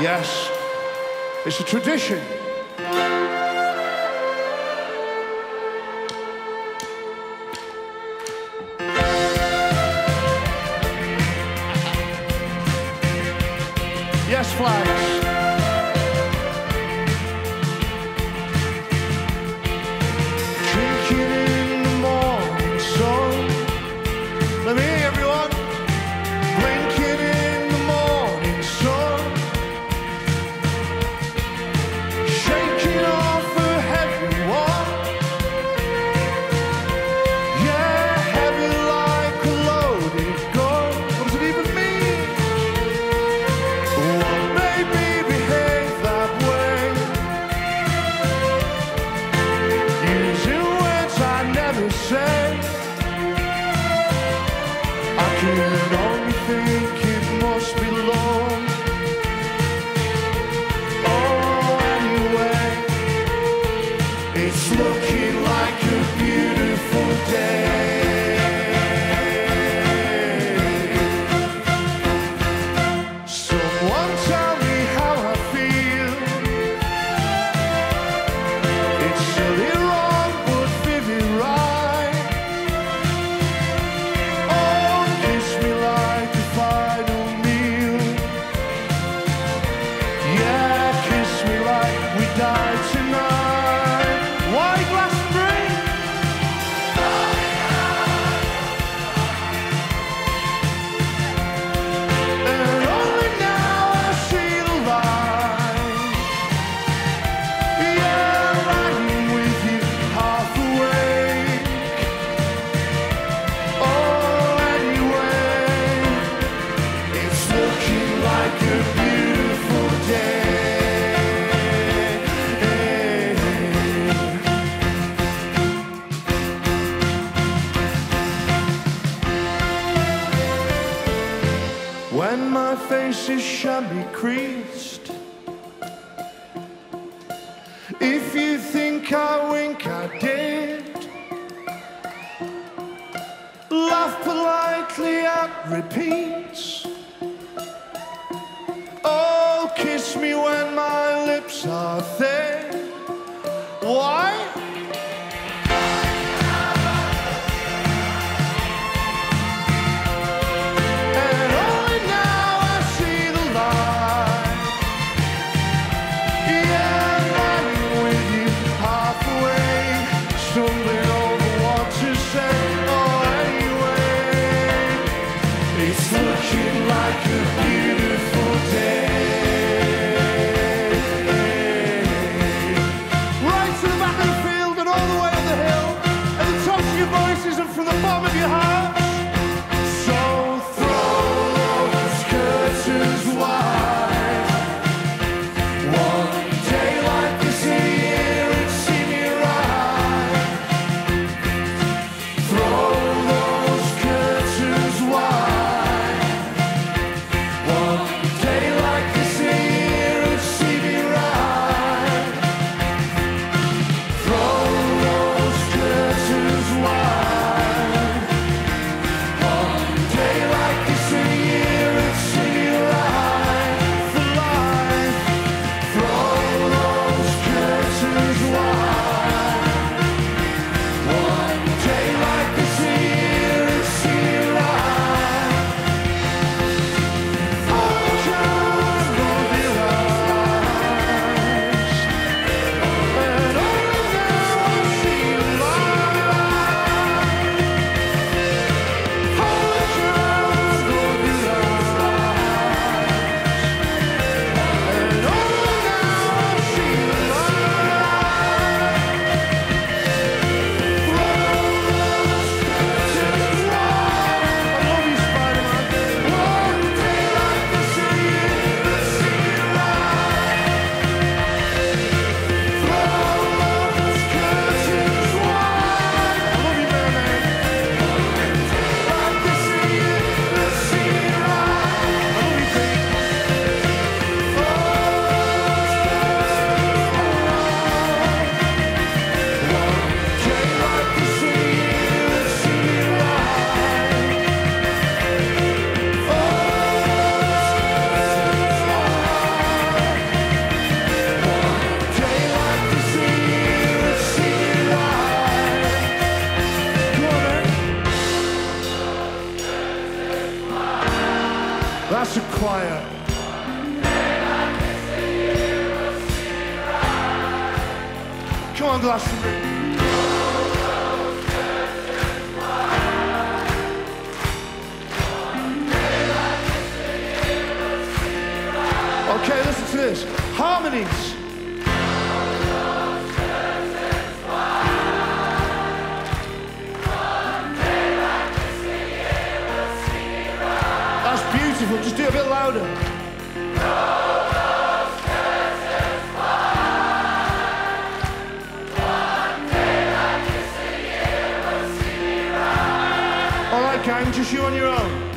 Yes, it's a tradition. Yes, flags. When my face is shabby creased, if you think I wink, I did. Laugh politely at repeats. Oh, kiss me when my lips are thin. Why? Right to the back of the choir. Come on, Glastonbury. Okay, listen to this. Harmonies. Just do a bit louder. Roll those curtains wide. One day like this, a year will see me rise. All right, gang, just you on your own.